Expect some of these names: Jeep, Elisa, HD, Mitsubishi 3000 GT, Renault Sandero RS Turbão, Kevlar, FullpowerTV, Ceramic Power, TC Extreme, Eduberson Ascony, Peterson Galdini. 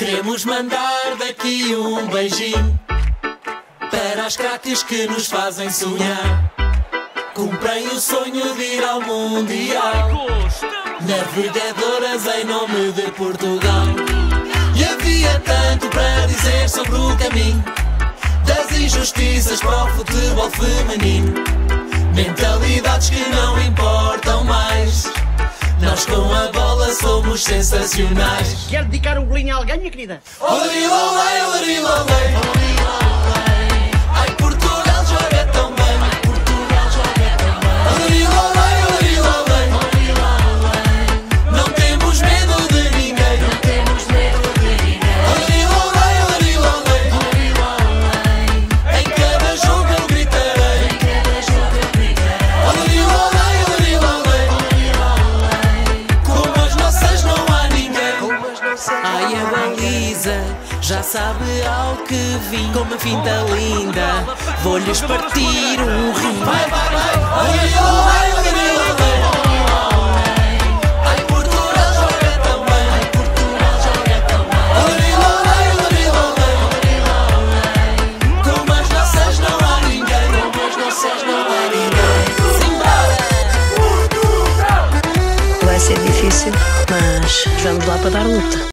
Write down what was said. Queremos mandar daqui um beijinho para as crátios que nos fazem sonhar. Cumprem o sonho de ir ao Mundial, navegadoras em nome de Portugal. E havia tanto para dizer sobre o caminho das injustiças para o futebol feminino. Mentalidades que não importam mais, nós com a bola somos sensacionais. Quer dedicar um bolinho a alguém, minha querida? Olari, olai, olari, olai. Ai, Portugal joga tão bem, Portugal joga tão bem. Olari, olai, olari, olai. Não temos medo de ninguém, não temos medo de ninguém. Olari, olai, olari, olai. Em cada jogo eu gritarei, em cada jogo eu gritarei. Olari, olai. Ai, a Elisa já sabe ao que vim. Com uma finta linda, vou-lhes partir um rim. Vai, vai, vai, olha, olha, olha. Ai, Portugal joga tão bem, ai, Portugal joga tão bem. Como as nossas não há ninguém, como as nossas não há ninguém. Simbora! Vai ser difícil, mas vamos lá para dar luta.